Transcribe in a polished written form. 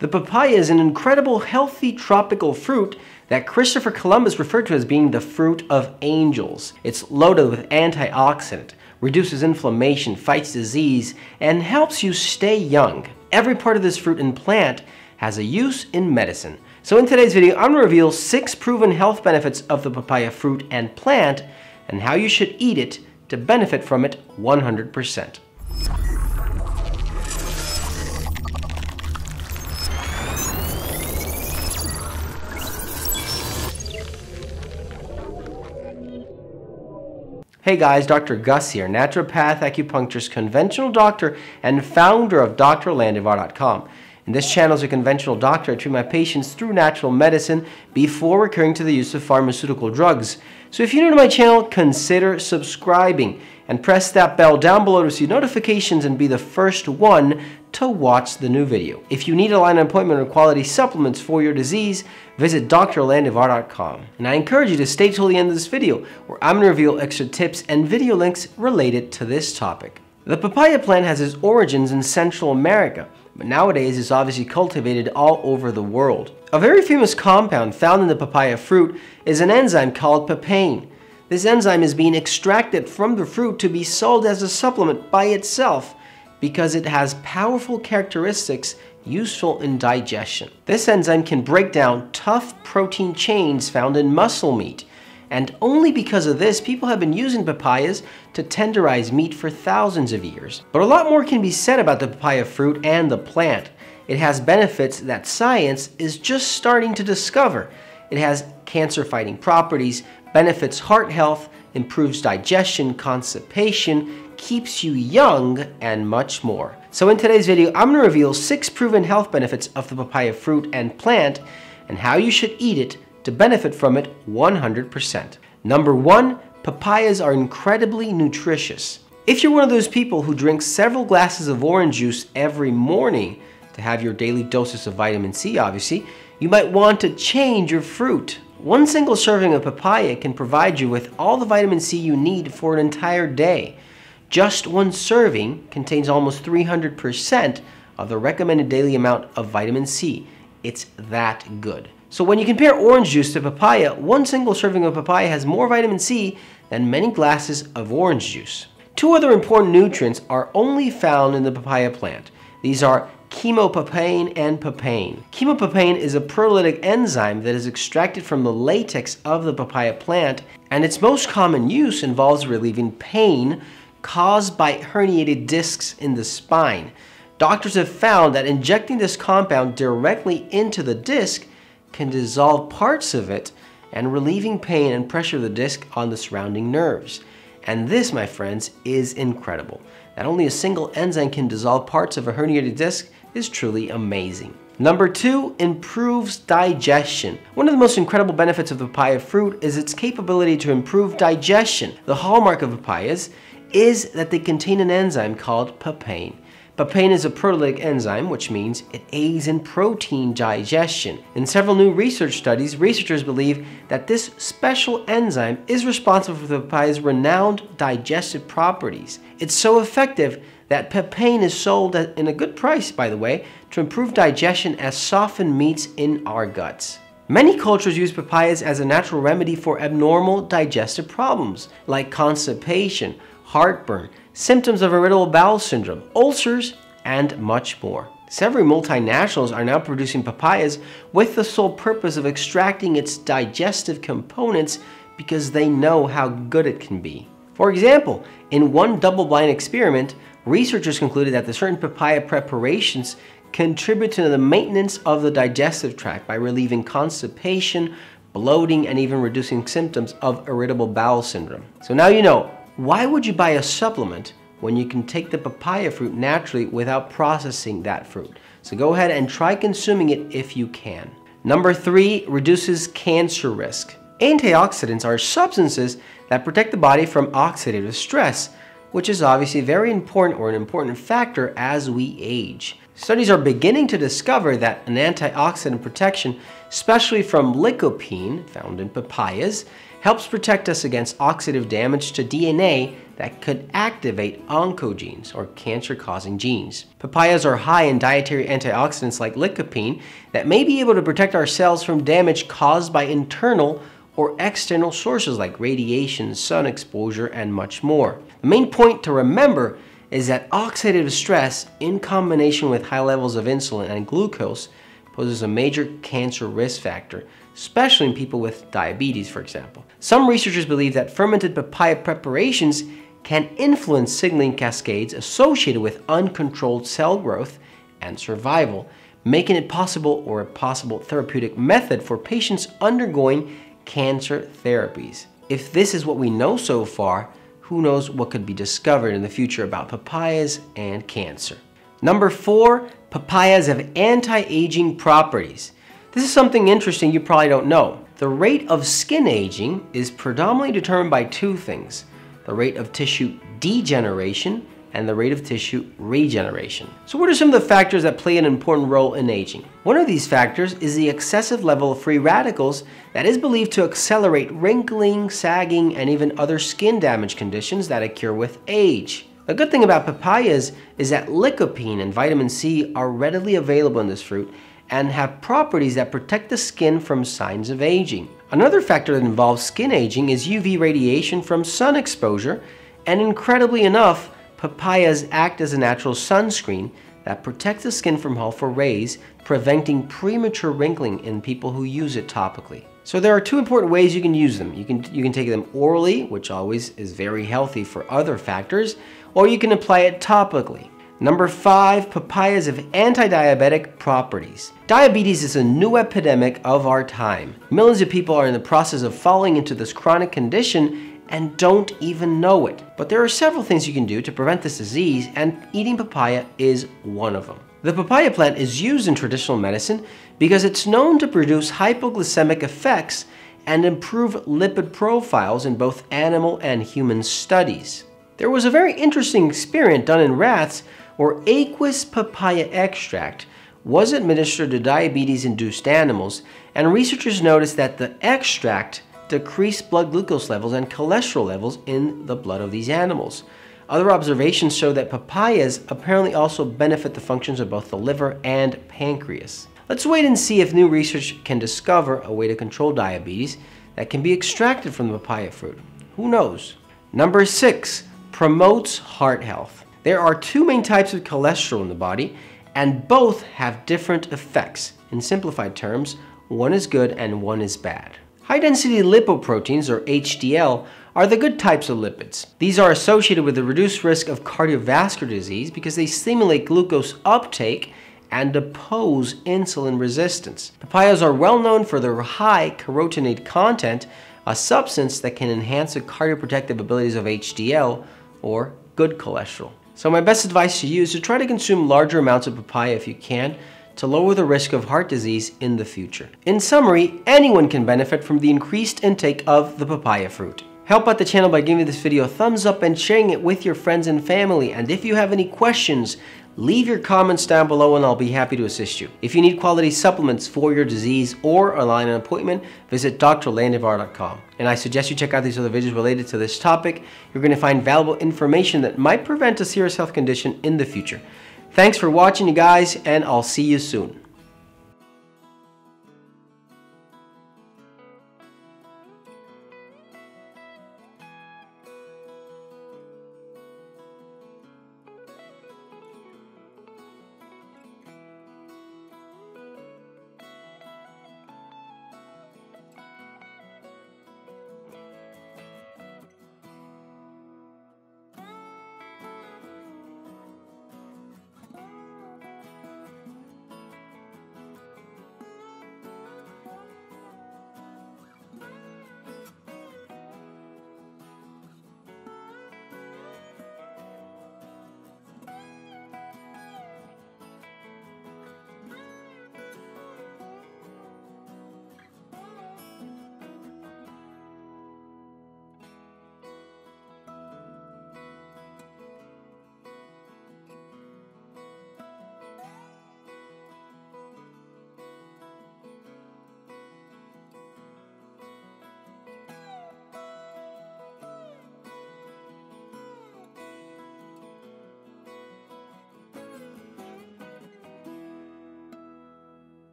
The papaya is an incredible healthy tropical fruit that Christopher Columbus referred to as being the fruit of angels. It's loaded with antioxidant, reduces inflammation, fights disease, and helps you stay young. Every part of this fruit and plant has a use in medicine. So in today's video, I'm going to reveal 6 proven health benefits of the papaya fruit and plant and how you should eat it to benefit from it 100%. Hey guys, Dr. Gus here, naturopath, acupuncturist, conventional doctor, and founder of DrLandivar.com. In this channel as a conventional doctor, I treat my patients through natural medicine before recurring to the use of pharmaceutical drugs. So if you're new to my channel, consider subscribing and press that bell down below to receive notifications and be the first one to watch the new video. If you need a line appointment or quality supplements for your disease, visit DrLandivar.com. And I encourage you to stay till the end of this video where I'm going to reveal extra tips and video links related to this topic. The papaya plant has its origins in Central America, but nowadays is obviously cultivated all over the world. A very famous compound found in the papaya fruit is an enzyme called papain. This enzyme is being extracted from the fruit to be sold as a supplement by itself because it has powerful characteristics useful in digestion. This enzyme can break down tough protein chains found in muscle meat. And only because of this, people have been using papayas to tenderize meat for thousands of years. But a lot more can be said about the papaya fruit and the plant. It has benefits that science is just starting to discover. It has cancer-fighting properties, benefits heart health, improves digestion, constipation, keeps you young, and much more. So in today's video, I'm going to reveal 6 proven health benefits of the papaya fruit and plant and how you should eat it to benefit from it 100%. Number 1, papayas are incredibly nutritious. If you're one of those people who drinks several glasses of orange juice every morning to have your daily doses of vitamin C, obviously, you might want to change your fruit. One single serving of papaya can provide you with all the vitamin C you need for an entire day. Just one serving contains almost 300% of the recommended daily amount of vitamin C. It's that good. So when you compare orange juice to papaya, one single serving of papaya has more vitamin C than many glasses of orange juice. 2 other important nutrients are only found in the papaya plant. These are chymopapain and papain. Chymopapain is a proteolytic enzyme that is extracted from the latex of the papaya plant, and its most common use involves relieving pain caused by herniated discs in the spine. Doctors have found that injecting this compound directly into the disc can dissolve parts of it and relieving pain and pressure of the disc on the surrounding nerves. And this, my friends, is incredible. That only a single enzyme can dissolve parts of a herniated disc is truly amazing. Number 2, improves digestion. One of the most incredible benefits of the papaya fruit is its capability to improve digestion. The hallmark of papayas is that they contain an enzyme called papain. Papain is a proteolytic enzyme, which means it aids in protein digestion. In several new research studies, researchers believe that this special enzyme is responsible for the papaya's renowned digestive properties. It's so effective that papain is sold at a good price, by the way, to improve digestion as softened meats in our guts. Many cultures use papayas as a natural remedy for abnormal digestive problems, like constipation, heartburn, symptoms of irritable bowel syndrome, ulcers, and much more. Several multinationals are now producing papayas with the sole purpose of extracting its digestive components because they know how good it can be. For example, in one double-blind experiment, researchers concluded that the certain papaya preparations contribute to the maintenance of the digestive tract by relieving constipation, bloating, and even reducing symptoms of irritable bowel syndrome. So now you know. Why would you buy a supplement when you can take the papaya fruit naturally without processing that fruit? So go ahead and try consuming it if you can. Number 3, reduces cancer risk. Antioxidants are substances that protect the body from oxidative stress, which is obviously very important or an important factor as we age. Studies are beginning to discover that an antioxidant protection, especially from lycopene, found in papayas, helps protect us against oxidative damage to DNA that could activate oncogenes, or cancer-causing genes. Papayas are high in dietary antioxidants like lycopene that may be able to protect our cells from damage caused by internal or external sources like radiation, sun exposure, and much more. The main point to remember is that oxidative stress in combination with high levels of insulin and glucose poses a major cancer risk factor, especially in people with diabetes, for example. Some researchers believe that fermented papaya preparations can influence signaling cascades associated with uncontrolled cell growth and survival, making it possible or a possible therapeutic method for patients undergoing cancer therapies. If this is what we know so far, who knows what could be discovered in the future about papayas and cancer. Number 4, papayas have anti-aging properties. This is something interesting you probably don't know. The rate of skin aging is predominantly determined by two things: the rate of tissue degeneration and the rate of tissue regeneration. So what are some of the factors that play an important role in aging? One of these factors is the excessive level of free radicals that is believed to accelerate wrinkling, sagging, and even other skin damage conditions that occur with age. The good thing about papayas is that lycopene and vitamin C are readily available in this fruit and have properties that protect the skin from signs of aging. Another factor that involves skin aging is UV radiation from sun exposure, and incredibly enough, papayas act as a natural sunscreen that protects the skin from harmful rays, preventing premature wrinkling in people who use it topically. So there are two important ways you can use them. You can take them orally, which always is very healthy for other factors, or you can apply it topically. Number 5, papayas have anti-diabetic properties. Diabetes is a new epidemic of our time. Millions of people are in the process of falling into this chronic condition and don't even know it. But there are several things you can do to prevent this disease, and eating papaya is one of them. The papaya plant is used in traditional medicine because it's known to produce hypoglycemic effects and improve lipid profiles in both animal and human studies. There was a very interesting experiment done in rats where aqueous papaya extract was administered to diabetes-induced animals, and researchers noticed that the extract decreased blood glucose levels and cholesterol levels in the blood of these animals. Other observations show that papayas apparently also benefit the functions of both the liver and pancreas. Let's wait and see if new research can discover a way to control diabetes that can be extracted from the papaya fruit. Who knows? Number 6, promotes heart health. There are two main types of cholesterol in the body, and both have different effects. In simplified terms, one is good and one is bad. High-density lipoproteins, or HDL, are the good types of lipids. These are associated with a reduced risk of cardiovascular disease because they stimulate glucose uptake and oppose insulin resistance. Papayas are well known for their high carotenoid content, a substance that can enhance the cardioprotective abilities of HDL, or good cholesterol. So my best advice to you is to try to consume larger amounts of papaya if you can, to lower the risk of heart disease in the future. In summary, anyone can benefit from the increased intake of the papaya fruit. Help out the channel by giving this video a thumbs up and sharing it with your friends and family. And if you have any questions, leave your comments down below and I'll be happy to assist you. If you need quality supplements for your disease or align an appointment, visit drlandivar.com. And I suggest you check out these other videos related to this topic. You're going to find valuable information that might prevent a serious health condition in the future. Thanks for watching, you guys, and I'll see you soon.